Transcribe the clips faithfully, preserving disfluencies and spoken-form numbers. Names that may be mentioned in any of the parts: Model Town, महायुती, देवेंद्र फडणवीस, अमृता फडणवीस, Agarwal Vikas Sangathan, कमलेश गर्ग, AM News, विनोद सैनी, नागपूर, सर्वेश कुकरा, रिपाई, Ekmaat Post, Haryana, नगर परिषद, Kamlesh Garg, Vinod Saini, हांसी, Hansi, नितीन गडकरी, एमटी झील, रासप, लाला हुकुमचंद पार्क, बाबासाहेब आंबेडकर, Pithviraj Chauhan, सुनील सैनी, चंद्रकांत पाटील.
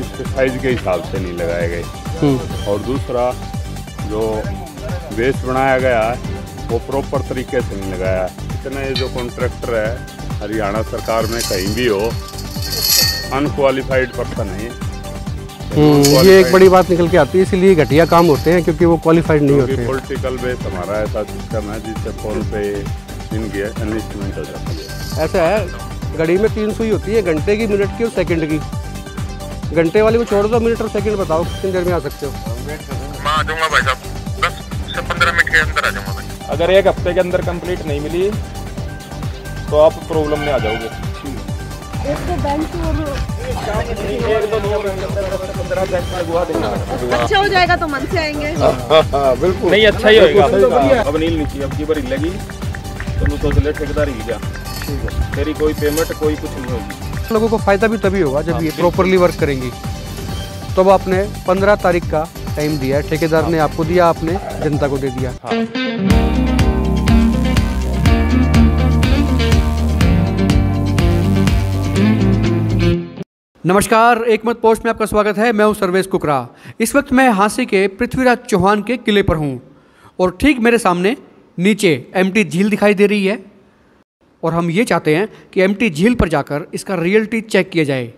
इसके साइज के हिसाब से नहीं लगाए गए, और दूसरा जो बेस बनाया गया है वो प्रॉपर तरीके से नहीं लगाया। इतने जो कॉन्ट्रैक्टर है हरियाणा सरकार में कहीं भी हो, अनक्वालिफाइड पर्सन है। ये एक बड़ी बात निकल के आती है, इसीलिए घटिया काम होते हैं क्योंकि वो क्वालिफाइड नहीं होते हैं। पॉलिटिकल बेस हमारा ऐसा सिस्टम है जिससे फोन पे इनकी इन्वेस्टमेंट हो जाती है। ऐसा है, घड़ी में तीन सुई होती है, घंटे की, मिनट की और सेकंड की। घंटे वाले को छोड़ दो, मिनट और सेकंड बताओ कितनी देर में आ सकते हो। मैं आ जाऊँगा भाई साहब, दस से पंद्रह मिनट के अंदर आ जाऊँगा भाई। अगर एक हफ्ते के अंदर कंप्लीट नहीं मिली तो आप प्रॉब्लम में आ जाओगे। अच्छा हो जाएगा तो मन से आएंगे। बिल्कुल नहीं, अच्छा ही होगा। अब नील नीचे अब की बार हिलेगी तो वो सोच ले ठेकेदार हिल गया, तेरी कोई पेमेंट कोई कुछ नहीं होगी। लोगों को फायदा भी तभी होगा जब ये प्रॉपरली वर्क करेंगी। तो अब आपने पंद्रह तारीख का टाइम दिया है, ठेकेदार ने आपको दिया, आपने जनता को दे दिया। नमस्कार, एकमत पोस्ट में आपका स्वागत है। मैं हूं सर्वेश कुकरा। इस वक्त मैं हांसी के पृथ्वीराज चौहान के किले पर हूं और ठीक मेरे सामने नीचे एमटी झील दिखाई दे रही है, और हम ये चाहते हैं कि एमटी झील पर जाकर इसका रियलिटी चेक किया जाए,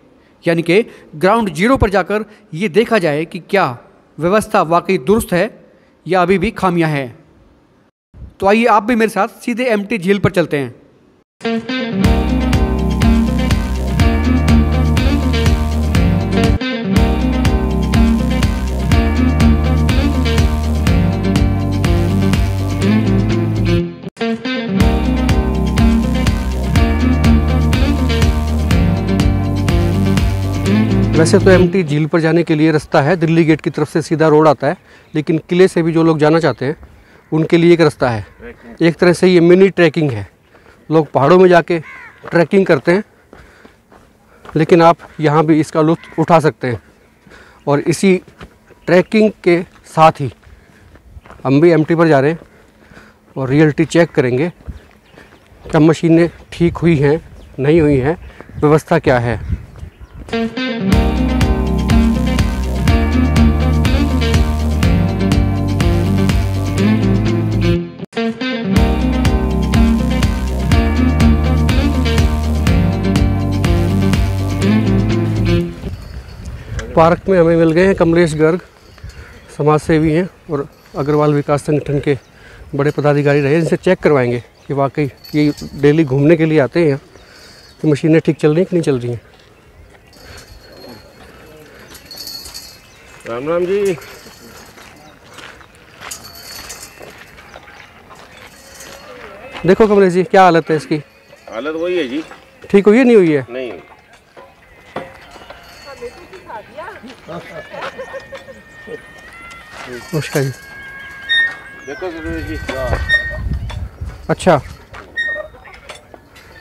यानी कि ग्राउंड जीरो पर जाकर ये देखा जाए कि क्या व्यवस्था वाकई दुरुस्त है या अभी भी खामियाँ हैं। तो आइए आप भी मेरे साथ सीधे एमटी झील पर चलते हैं। वैसे तो एमटी झील पर जाने के लिए रास्ता है, दिल्ली गेट की तरफ से सीधा रोड आता है, लेकिन किले से भी जो लोग जाना चाहते हैं उनके लिए एक रास्ता है। एक तरह से ये मिनी ट्रैकिंग है, लोग पहाड़ों में जाके ट्रैकिंग करते हैं, लेकिन आप यहाँ भी इसका लुत्फ उठा सकते हैं। और इसी ट्रैकिंग के साथ ही हम भी एमटी पर जा रहे हैं और रियलिटी चेक करेंगे, क्या मशीनें ठीक हुई हैं, नहीं हुई हैं, व्यवस्था क्या है। पार्क में हमें मिल गए हैं कमलेश गर्ग, समाज सेवी हैं और अग्रवाल विकास संगठन के बड़े पदाधिकारी रहे। इनसे चेक करवाएंगे कि वाकई ये डेली घूमने के लिए आते हैं तो मशीनें ठीक चल रही हैं कि नहीं चल रही हैं। राम राम जी, देखो कमलेश जी क्या हालत है इसकी। हालत वही है जी, ठीक हुई है नहीं हुई है? नहीं। नमस्कार जी। देखो जी, अच्छा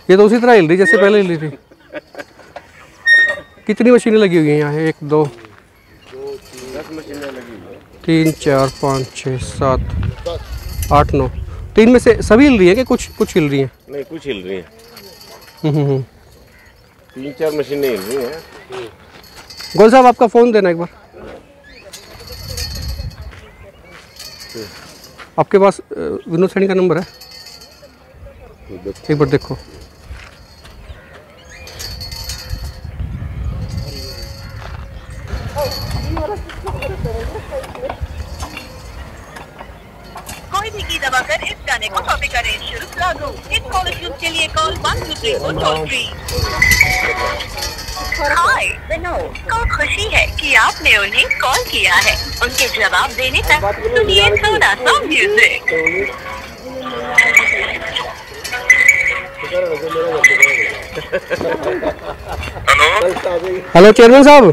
ये तो उसी तरह हिल रही जैसे पहले हिल रही थी। कितनी मशीनें लगी हुई हैं यहाँ? एक, दो, तीन, चार, पाँच, छः, सात, आठ, नौ। तीन में से सभी हिल रही है कि कुछ कुछ हिल रही हैं? नहीं, कुछ हिल रही हैं, तीन चार मशीनें हिल रही हैं। गोल साहब आपका फ़ोन देना एक बार। आपके पास विनोद सैनी का नंबर है? एक बार देखो। कोई भी की दबाकर इस गाने को कॉपी करें। शुरू करो। इस कॉल ट्यूब के लिए कॉल वन टू थ्री और टोल फ्री। हाय विनोद, को खुशी है कि आपने उन्हें कॉल किया है। उनके जवाब देने तक सुनिए थोड़ा सा म्यूजिक। हेलो हेलो चेयरमैन साहब,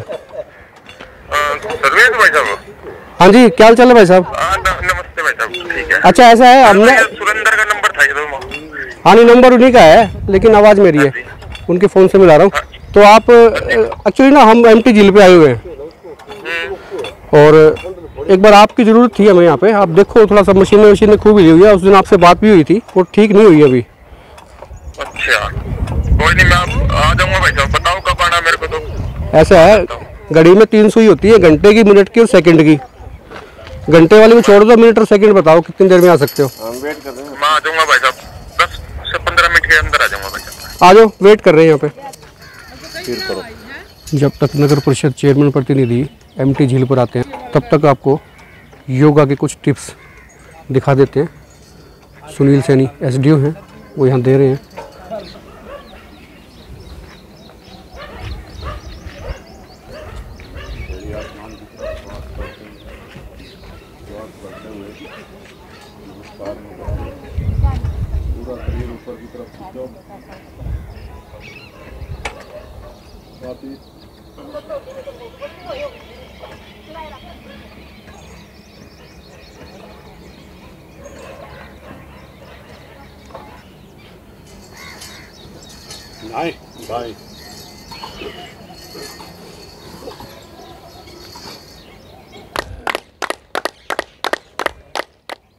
सर्वेश भाई साहब। हाँ जी, क्या हाल चाल है भाई साहब? नमस्ते भाई साहब, ठीक है। अच्छा ऐसा है, हमने सुरेंद्र का नंबर था। हाँ नहीं, नंबर उन्हीं का है लेकिन आवाज़ मेरी है, उनके फ़ोन से मिला रहा हूँ। तो आप एक्चुअली ना, हम एमटी झील पे आए हुए हैं और एक बार आपकी ज़रूरत थी हमें यहाँ पे। आप देखो थोड़ा सा, मशीनें मशीनें खूब हिली हुई है। उस दिन आपसे बात भी हुई थी, वो ठीक नहीं हुई अभी। अच्छा कोई नहीं, मैं आ जाऊँगा भाई साहब, बताओ कब आना मेरे को। तो ऐसा है, घड़ी में तीन सुई होती है, घंटे की, मिनट की और सेकंड की। घंटे वाली में छोड़ दो, मिनट और सेकंड बताओ कितनी देर में आ सकते हो। हम वेट कर रहे हैं। मैं आ जाऊंगा भाई साहब, दस से पंद्रह मिनट के अंदर आ जाऊंगा भाई साहब। आ जाओ, वेट कर रहे हैं यहाँ पे। जब तक नगर परिषद चेयरमैन प्रतिनिधि एम टी झील पर आते हैं तब तक आपको योगा के कुछ टिप्स दिखा देते हैं। सुनील सैनी S D O हैं, वो यहाँ दे रहे हैं।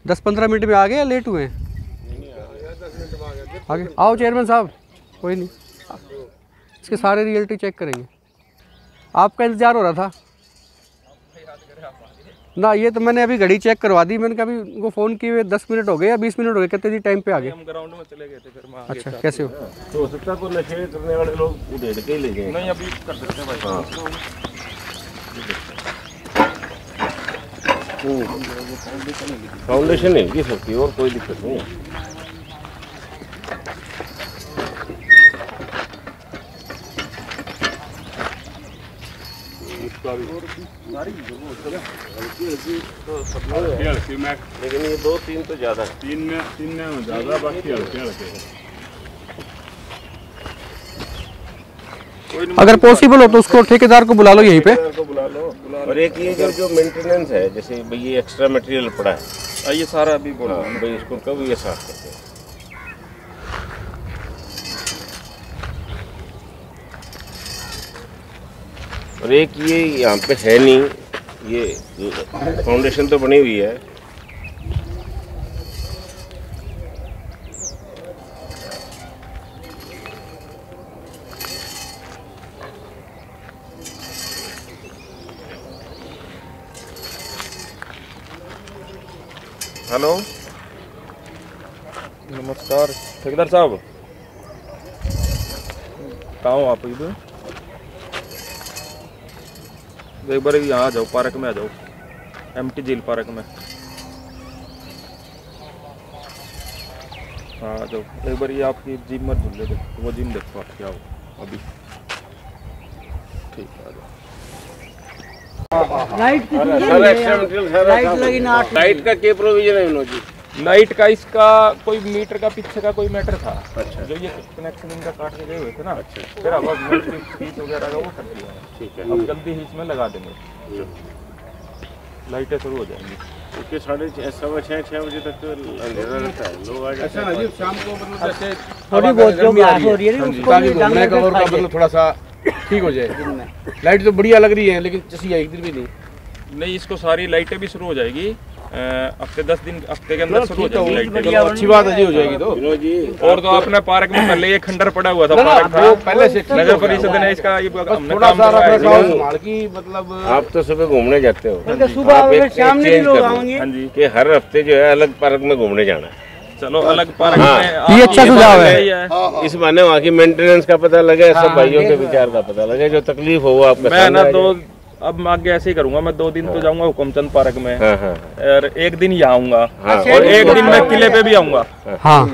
दस पंद्रह मिनट में आ गए या लेट हुए हैं? आगे आओ चेयरमैन साहब, कोई नहीं, इसके सारे रियलिटी चेक करेंगे। आपका इंतजार हो रहा था ना, ये तो मैंने अभी घड़ी चेक करवा दी। मैंने कभी उनको फ़ोन किए दस मिनट हो गए या बीस मिनट हो गए, कहते जी टाइम पे आ गए। हम ग्राउंड में चले गए थे फिर मैं। अच्छा, कैसे हो? तो हो सकता है कोई नशे करने वाले लोग उधेड़ के ले गए। नहीं, अभी कर सकते हैं भाई, फाउंडेशन हिल सकती है और कोई दिक्कत नहीं है। लेकिन ये दो तीन तो ज्यादा है, तीन में तीन में ज्यादा, बाकी हल्के हल्के। अगर पॉसिबल हो तो उसको ठेकेदार को बुला लो यहीं पे। और एक ये जो जो मेंटेनेंस है, जैसे भाई ये एक्स्ट्रा मटेरियल पड़ा है, ये सारा अभी बोला भाई, इसको कब ये साफ करते हैं। और एक ये यहाँ पे है नहीं, ये फाउंडेशन तो बनी हुई है। हेलो, नमस्कार ठेकेदार साहब, कहाँ हो आप? इधर एक बार यहाँ आ जाओ, पार्क में आ जाओ, एमटी झील पार्क में। हाँ आ जाओ एक बार, ये आपकी जिम मत भूल ले, वो जिम देखो आप क्या हो अभी। ठीक है, आ जाओ। लाइट लाइट लाइट लाइट का क्या प्रोविजन है विनोद जी? लाइट का इसका कोई मीटर का पीछे का कोई मैटर था। अच्छा, जो ये कनेक्शन इनका काट के गए हुए थे ना। अच्छा, फिर अब बीच वगैरह का वो कर दिया है। ठीक है, अब जल्दी ही इसमें लगा देंगे, लाइटें शुरू हो जाएंगी। क्योंकि साढ़े सवा छः छः बजे तक तो अंधेरा रहता है, लोग आ जाते हैं। अजीब शाम को मतलब जैसे थोड़ी बहुत गर्मी आ रही है, ताकि घूमने का और मतलब थोड़ा सा ठीक हो जाए। लाइट तो बढ़िया लग रही है, लेकिन जैसी एक दिन भी नहीं नहीं इसको सारी लाइटें भी शुरू हो जाएगी हफ्ते दस दिन हफ्ते के अंदर शुरू हो जाएगी लाइटें। अच्छी बात है जी, हो जाएगी तो। और तो आपने पार्क में पहले ये खंडर पड़ा हुआ था, पार्क था पहले से, नगर परिषद ने इसका थोड़ा सा संभाल की। मतलब आप तो सुबह घूमने जाते हो, सुबह शाम में लोग आएंगे, हर हफ्ते जो है अलग पार्क में घूमने जाना है। चलो अलग पार्क में, ये अच्छा सुझाव है। इस माने वहाँ की मेंटेनेंस का पता लगे, सब भाइयों के विचार का पता लगे, जो तकलीफ हो वो आपको। अब मैं आगे ऐसे ही करूंगा, मैं दो दिन तो जाऊंगा हुकुमचंद पार्क में, और एक दिन यहाँ आऊंगा, और एक दिन मैं किले पे भी आऊंगा। हाँ,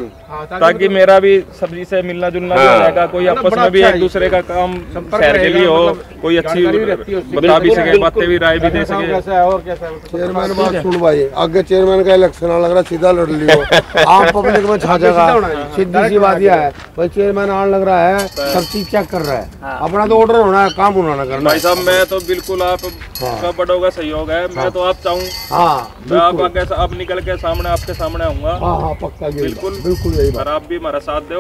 ताकि मेरा भी सब्जी से मिलना जुलना भी रहेगा, कोई आपस में भी एक दूसरे का काम शहर के लिए हो, कोई अच्छी बता भी सके, बातें भी राय भी दे सके। और चेयरमैन बात सुन भाई, आगे चेयरमैन का इलेक्शन लग रहा, सीधा लड़ लियो आप, पब्लिक में छा जाएगा। सीधी सी बात यह है भाई, चेयरमैन आने लग रहा है, सब चीज चेक कर रहा है, अपना तो ऑर्डर होना है, काम होना करना। भाई साहब मैं तो बिल्कुल आपका बड़ों का सहयोग है, मैं तो आप चाहूँ आप आगे आप निकल के सामने आपके सामने आऊंगा, बिल्कुल बिल्कुल। और आप भी हमारा साथ दो,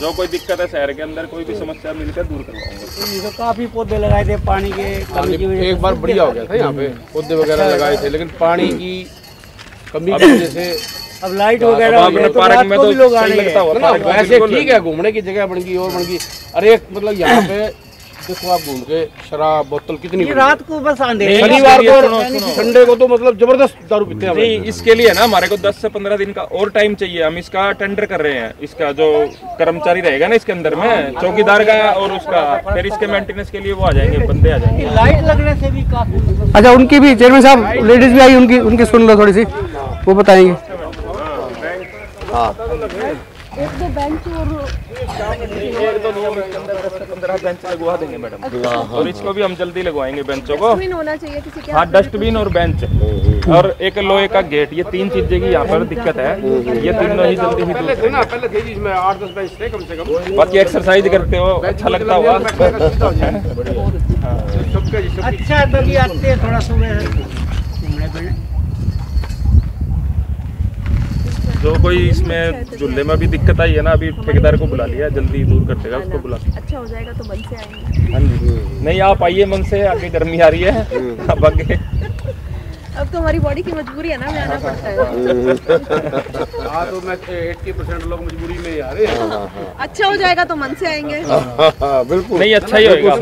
जो कोई दिक्कत है शहर के अंदर, कोई भी समस्या मिलकर दूर करवाऊंगा। काफी पौधे लगाए थे पानी के, पानी एक बार बढ़िया हो गया था यहाँ पे, पौधे वगैरह लगाए थे, लेकिन पानी की कमी की वजह से अब लाइट वगैरह पार्क में तो लोग आने लगता है। वैसे ठीक है, घूमने की जगह बन गई और बन गई। अरे मतलब यहाँ पे देखो आप घूम के शराब बोतल कितनी रात को बस अंधेरे शनिवार को संडे को तो मतलब जबरदस्त दारू पीते हैं। नहीं इसके लिए ना हमारे को दस से पंद्रह दिन का और टाइम चाहिए। हम इसका टेंडर कर रहे हैं, इसका जो कर्मचारी रहेगा ना इसके अंदर में चौकीदार का और उसका, फिर इसके मेंटेनेंस के लिए वो आ जाएंगे, बंदे आ जाएंगे। लाइट लगने से भी काफी। अच्छा उनकी भी चेयरमैन साहब लेडीज भी आई, उनकी उनकी सुन लो थोड़ी सी, वो बताएंगे। एक दो बेंच और एक दो पंद्रह बेंच लगवा देंगे मैडम, और इसको भी हम जल्दी लगवाएंगे बेंचों को। डस्टबिन होना चाहिए किसी के। हाँ डस्टबिन और बेंच और एक लोहे का गेट, ये तीन चीजें की यहाँ पर दिक्कत है। ये तीनों ही जल्दी ही पहले थे ना, पहले थे इसमें आठ दस बेंच थे कम से कम। बाकी एक्सरसाइज करते हो अच्छा लगता होगा। अच्छा तो ये आते हैं थोड़ा सुबह जो कोई इसमें झूले में भी दिक्कत आई है ना, अभी ठेकेदार को बुला लिया, जल्दी दूर कर देगा उसको बुला। अच्छा हो जाएगा तो मन से आएंगे। हाँ जी नहीं आप आइए मन से, आगे गर्मी आ रही है अब आगे। अब तो हमारी बॉडी की मजबूरी है ना, मैं आना पड़ता है। हाँ तो मैं अस्सी परसेंट लोग मजबूरी में ही आ रहे हैं। अच्छा हो जाएगा तो मन से आएंगे। बिल्कुल नहीं अच्छा ही होगा।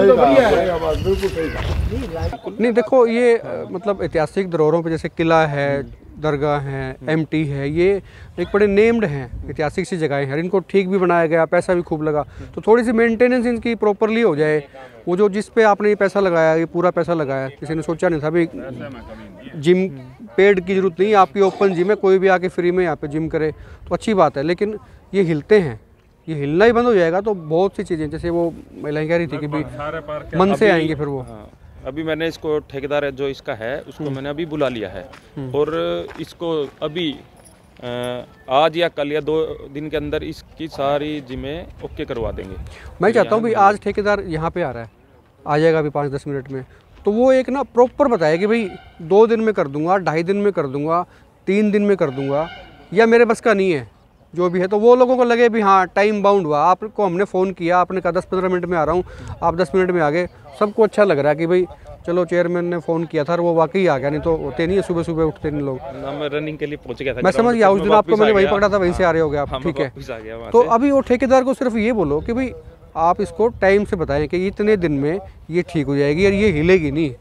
नहीं देखो ये मतलब ऐतिहासिक धरोहरों पर जैसे किला है, दरगाह है, एमटी है, ये एक बड़े नेम्ड हैं ऐतिहासिक सी जगहें हैं। इनको ठीक भी बनाया गया, पैसा भी खूब लगा, तो थोड़ी सी मेंटेनेंस इनकी प्रॉपरली हो जाए। वो जो जिस पे आपने ये पैसा लगाया, ये पूरा पैसा लगाया, किसी ने सोचा नहीं था। अभी जिम पेड की जरूरत नहीं, आपकी ओपन जिम है, कोई भी आके फ्री में यहाँ पर जिम करे तो अच्छी बात है। लेकिन ये हिलते हैं, ये हिलना ही बंद हो जाएगा तो बहुत सी चीज़ें, जैसे वो महिलाएँ कह रही थी कि भाई मन से आएंगे फिर वो। अभी मैंने इसको ठेकेदार जो इसका है उसको मैंने अभी बुला लिया है, और इसको अभी आज या कल या दो दिन के अंदर इसकी सारी जिमें ओके करवा देंगे। मैं चाहता हूँ भाई आज ठेकेदार यहाँ पे आ रहा है, आ जाएगा अभी पाँच दस मिनट में, तो वो एक ना प्रॉपर बताए कि भाई दो दिन में कर दूंगा, ढाई दिन में कर दूंगा, तीन दिन में कर दूंगा, या मेरे बस का नहीं है जो भी है। तो वो लोगों को लगे भी हाँ टाइम बाउंड हुआ, आपको हमने फ़ोन किया, आपने कहा दस पंद्रह मिनट में आ रहा हूँ, आप दस मिनट में आ गए, सबको अच्छा लग रहा है कि भाई चलो चेयरमैन ने फ़ोन किया था और वो वाकई आ गया। नहीं तो होते नहीं है, सुबह सुबह उठते नहीं लोग। मैं रनिंग के लिए पहुंच गया था, मैं समझ गया उस दिन आपको, मैंने वहीं पकड़ा था, वहीं से आ रहे हो गए आप, ठीक है। तो अभी वो ठेकेदार को सिर्फ ये बोलो कि भाई आप इसको टाइम से बताएं कि इतने दिन में ये ठीक हो जाएगी और ये हिलेगी नहीं,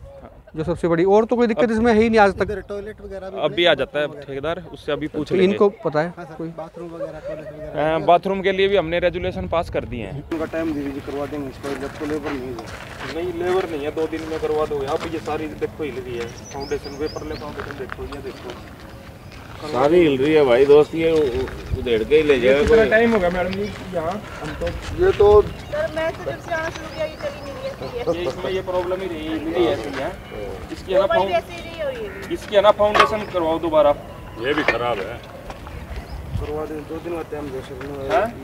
जो सबसे बड़ी। और तो कोई दिक्कत इसमें है ही नहीं आज तक। टॉयलेट वगैरह भी अभी आ जाता है ठेकेदार, उससे अभी पूछ लेंगे, इनको पता है। कोई बाथरूम वगैरह, बाथरूम के लिए भी हमने रेजुलेशन पास कर दिए हैं, उनका टाइम धीरे धीरे करवा देंगे इसको। जब तो लेबर नहीं है, नहीं लेबर नहीं है, दो दिन में करवा दो। यहाँ पे ये सारी देखो हिल रही है, फाउंडेशन पेपर ले फाउंडेशन देखो, ये देखो सारी हिल रही है भाई दोस्त, ये उधेड़ के ही ले जाएगा। कितना टाइम होगा मैडम जी यहाँ? हम तो ये तो सर मैं तो जब से आना शुरू किया ये चली नहीं ये इसमें ये प्रॉब्लम ही रही मिली ऐसी है। इसकी है ना फाउंडेशन, इसकी है ना फाउंडेशन करवाओ दोबारा, ये भी खराब है, करवा दें। दो दिन होते हम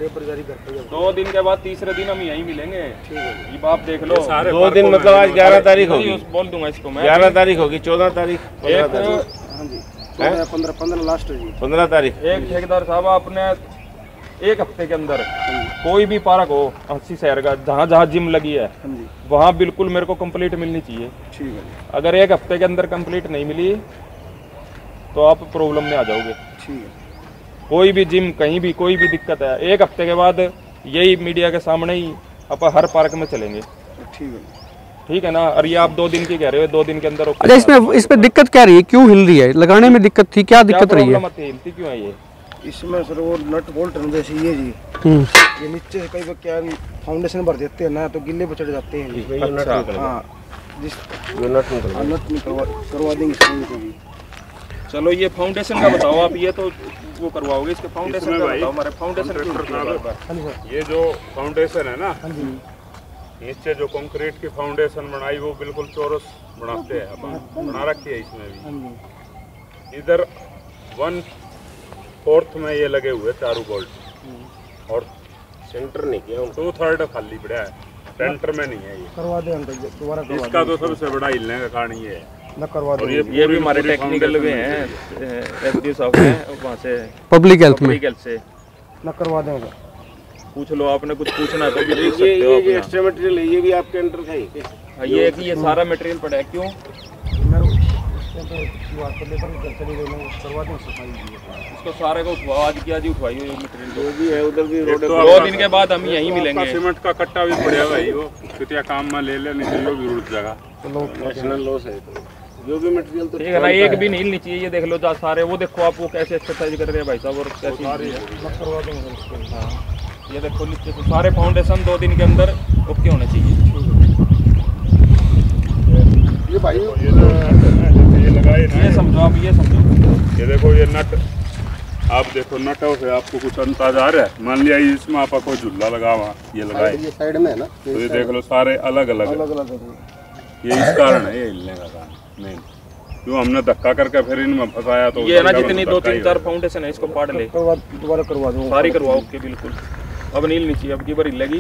लेबर जारी करते हैं, दो दिन के बाद तीसरे दिन हम यहीं मिलेंगे, ठीक है? ये बाप देख लो दो दिन मतलब आज ग्यारह तारीख होगी, बोल दूंगा इसको मैं, ग्यारह तारीख होगी, चौदह तारीख पंद्रह पंद्रह लास्ट होगी, पंद्रह तारीख। एक ठेकेदार साहब आपने एक हफ्ते के अंदर कोई भी पार्क हो हंसी शहर का, जहाँ जहाँ जिम लगी है वहाँ बिल्कुल मेरे को कंप्लीट मिलनी चाहिए, ठीक है? अगर एक हफ्ते के अंदर कंप्लीट नहीं मिली तो आप प्रॉब्लम में आ जाओगे, ठीक है? कोई भी जिम कहीं भी कोई भी दिक्कत है, एक हफ्ते के बाद यही मीडिया के सामने ही आप हर पार्क में चलेंगे, ठीक है? ठीक है ना। और ये आप दो दिन की कह रहे हो, दो दिन के अंदर। अच्छा इसमें इसमें दिक्कत क्या रही है, क्यों हिल रही है? लगाने में दिक्कत थी, क्या दिक्कत रही है, हिलती क्यों है ये? इसमें सर वो नट बोल्ट जैसे ये जी ये नीचे से कई बार क्या फाउंडेशन भर देते हैं ना, तो गिल्ले पर चढ़ जाते हैं जी। अच्छा, हाँ जिस नट निकलवा करवा देंगे इसको भी। चलो ये फाउंडेशन का बताओ आप, ये तो वो करवाओगे इसके फाउंडेशन का बताओ। हमारे फाउंडेशन ये जो फाउंडेशन है ना, नीचे जो कंक्रीट की फाउंडेशन बनाई वो बिल्कुल चौरस बनाते हैं, बना रखी है। इसमें भी इधर वन फोर्थ में ये लगे हुए चारू बोल्ट और सेंटर नहीं किया, टू थर्ड खाली पड़ा है, सेंटर में नहीं है ये। करवा दे अंकल जी दोबारा, इसका तो सबसे बड़ा हिलने का कारण ये है ना, करवा दो। ये ये भी हमारे टेक्निकल में है, एफडी साहब है वहां से, पब्लिक हेल्थ में से ना करवा देंगे। पूछ लो आपने कुछ पूछना है तो भी पूछ सकते हो। ये एक्स्ट्रा मटेरियल है, ये भी आपके अंडर का ही है, ये ये सारा मटेरियल पड़ा है। क्यों रस्ते पे क्यूआर पर लेकर चली गई ना, सर्वाधिक सफाई दी है उसको, सारे को आवाज किया जी उठवाई हो ट्रेन जो भी है उधर भी रोड। दो दिन के बाद हम यहीं मिलेंगे। सीमेंट का कट्टा भी पड़ेगा भाई, वो छुटिया काम में ले ले, नहीं तो भी रुक जाएगा, नेशनल लॉस है। जो भी मटेरियल तो ठीक है ना, एक भी नहीं नीचे। ये देख लो जा सारे, वो देखो आप वो कैसे एक्सरसाइज कर रहे हैं भाई साहब, और कैसी मत करवा देंगे। हाँ ये देखो नीचे तो सारे फाउंडेशन दो दिन के अंदर ओके होना चाहिए। ये भाई ये लगाए, ये समझो आप, ये समझो ये देखो ये नट, आप देखो नट से आपको कुछ अंदाजा आ रहा है। मान लिया इसमें आपका कोई झूला लगा हुआ, ये लगाए ये साइड में है ना, तो ये देख लो सारे अलग अलग अलग अलग ये इस कारण है, ये हिलने का कारण मेन, क्यों हमने धक्का करके फिर इनमें फंसाया। तो ये ना जितनी दो तीन चार फाउंडेशन है इसको पाड़ ले, दोबारा करवा दूँ सारी करवाओ के बिल्कुल। अब नील नीचे अब की बार हिल लगी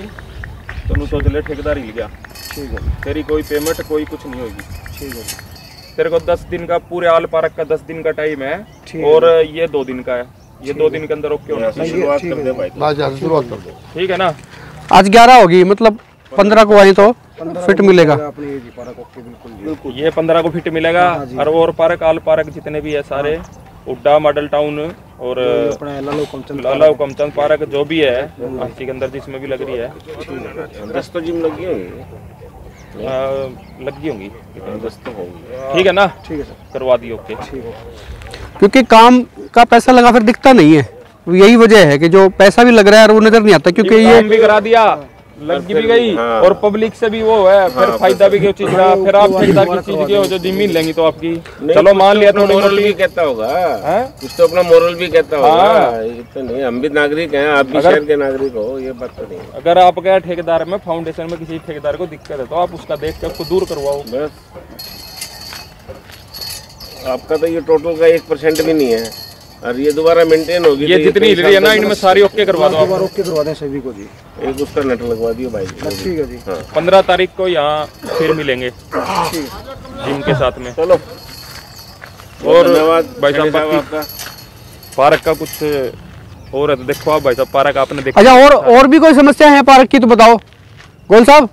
तो नू सोच ले ठेकेदार हिल गया, ठीक है तेरी कोई पेमेंट कोई कुछ नहीं होगी, ठीक है तेरे को दस दिन का पूरे आल पार्क का दस दिन का टाइम है, और ये दो दिन का है, ये दो दिन के अंदर ओके होना चाहिए। शुरुआत कर दे भाई, आज शुरुआत कर दो, ठीक है ना। आज ग्यारह होगी, मतलब पंद्रह को आई तो फिट मिलेगा, ये पंद्रह को फिट मिलेगा। अरवर पार्क आल पार्क जितने भी है सारे, उड्डा मॉडल टाउन और लाला हुकुमचंद पार्क जो भी है हंसी के अंदर जिसमें भी लग रही है, दस तो जिम लगी होगी, लगी होंगी दस तो होगी, ठीक है ना, ठीक है सर करवा दी ओके। क्योंकि काम का पैसा लगा फिर दिखता नहीं है, यही वजह है कि जो पैसा भी लग रहा है वो नजर नहीं आता, क्योंकि ये भी करा दिया लग भी गई। हाँ। और पब्लिक से भी वो है फिर हाँ, फायदा भी चीज का, फिर आप ठेकेदार की चीज के हो जो जमीन लेंगी तो आपकी, चलो मान लिया तो मोरल भी कहता होगा कुछ, तो अपना मोरल भी कहता होगा। इतना नहीं, हम भी नागरिक हैं, आप भी शहर के नागरिक हो, ये बात तो नहीं। अगर आपका ठेकेदार में फाउंडेशन में किसी ठेकेदार को दिक्कत है तो आप उसका देख के उसको दूर करवाओ। आपका तो ये टोटल का एक परसेंट भी नहीं है, और ये दोबारा मेंटेन होगी। ये जितनी हिल रही है ना इनमें सारी ओके करवा दो, दोबारा ओके करवा दें सभी को जी, एक उसका नेट लगवा दियो भाई, ठीक है जी। हाँ। पंद्रह तारीख को यहाँ फिर मिलेंगे जिम के साथ में। चलो और भाई साहब आपका पार्क का कुछ और है तो देखो आप भाई साहब पार्क आपने देखा। अच्छा और और भी कोई समस्या है पार्क की तो बताओ गोयल साहब,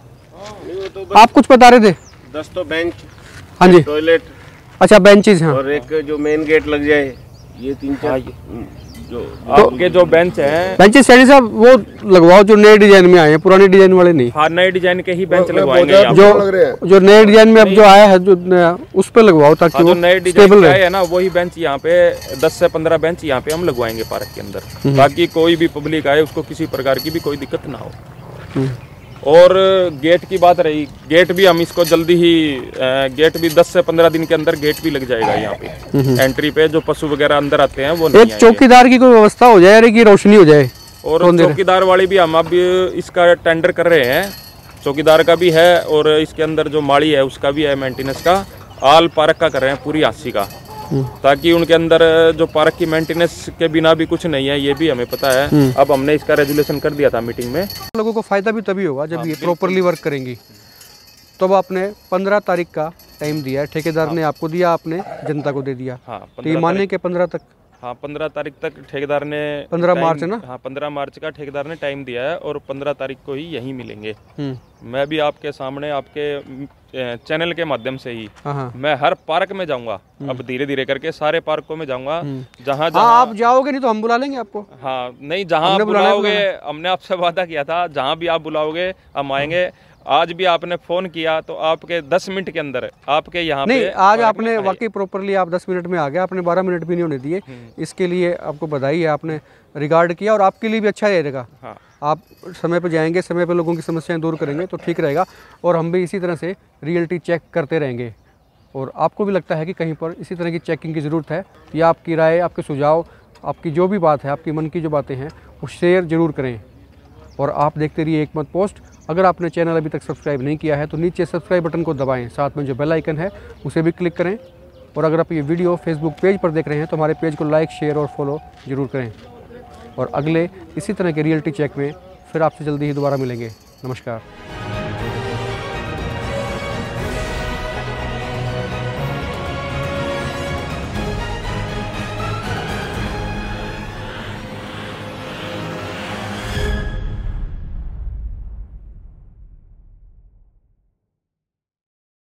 आप कुछ बता रहे थे। दस तो बेंच, हाँ जी टॉयलेट, अच्छा बेंचेज हैं, और एक जो मेन गेट लग जाए, ये तीन चार जो आपके जो बेंच हैं, बेंचेस सैनी साहब वो लगवाओ जो नए डिजाइन में आए हैं, पुराने डिजाइन वाले नहीं। हाँ नए डिजाइन के ही बेंच लगवाएंगे, जो जो नए डिजाइन में अब जो आया है जो उस पे लगवाओ ताकि वो स्टेबल रहे ना, वही बेंच यहाँ पे दस से पंद्रह बेंच यहाँ पे हम लगवाएंगे पार्क के अंदर, ताकि कोई भी पब्लिक आए उसको किसी प्रकार की भी कोई दिक्कत ना हो। और गेट की बात रही, गेट भी हम इसको जल्दी ही, गेट भी दस से पंद्रह दिन के अंदर गेट भी लग जाएगा यहाँ पे एंट्री पे, जो पशु वगैरह अंदर आते हैं वो नहीं। एक चौकीदार की कोई व्यवस्था हो जाए, अरे की रोशनी हो जाए, और चौकीदार वाली भी हम अब इसका टेंडर कर रहे हैं, चौकीदार का भी है और इसके अंदर जो माली है उसका भी है मेंटेनेंस का, आल पार्क का कर रहे हैं पूरी हासी का, ताकि उनके अंदर जो पार्क की मेंटेनेंस के बिना भी कुछ नहीं है, ये भी हमें पता है। अब हमने इसका रेजुलेशन कर दिया था मीटिंग में। लोगों को फायदा भी तभी होगा जब ये प्रॉपरली वर्क करेंगी। तो अब आपने पंद्रह तारीख का टाइम दिया है, ठेकेदार हाँ। ने आपको दिया, आपने जनता को दे दिया, हाँ, तो ये माने के पंद्रह तक, हाँ पंद्रह तारीख तक ठेकेदार ने, पंद्रह मार्च है ना, हाँ पंद्रह मार्च का ठेकेदार ने टाइम दिया है, और पंद्रह तारीख को ही यहीं मिलेंगे। मैं भी आपके सामने आपके चैनल के माध्यम से ही मैं हर पार्क में जाऊंगा, अब धीरे धीरे करके सारे पार्कों में जाऊंगा, जहाँ जहाँ आप जाओगे, नहीं तो हम बुला लेंगे आपको, हाँ नहीं जहाँ आप बुलाओगे, हमने आपसे वादा किया था जहाँ भी आप बुलाओगे हम आएंगे। आज भी आपने फोन किया तो आपके दस मिनट के अंदर आपके यहाँ पे, आज आपने वाकई प्रॉपरली आप दस मिनट में आ गए, आपने बारह मिनट भी नहीं होने दिए, इसके लिए आपको बधाई है, आपने रिगार्ड किया और आपके लिए भी अच्छा रहेगा। हाँ। आप समय पे जाएंगे, समय पे लोगों की समस्याएं दूर करेंगे तो ठीक रहेगा, और हम भी इसी तरह से रियलिटी चेक करते रहेंगे, और आपको भी लगता है कि कहीं पर इसी तरह की चेकिंग की ज़रूरत है, या आपकी राय, आपके सुझाव, आपकी जो भी बात है, आपकी मन की जो बातें हैं वो शेयर ज़रूर करें, और आप देखते रहिए एकमत पोस्ट। अगर आपने चैनल अभी तक सब्सक्राइब नहीं किया है तो नीचे सब्सक्राइब बटन को दबाएं, साथ में जो बेल आइकन है उसे भी क्लिक करें, और अगर आप ये वीडियो फेसबुक पेज पर देख रहे हैं तो हमारे पेज को लाइक, शेयर और फॉलो ज़रूर करें, और अगले इसी तरह के रियलिटी चेक में फिर आपसे जल्दी ही दोबारा मिलेंगे। नमस्कार।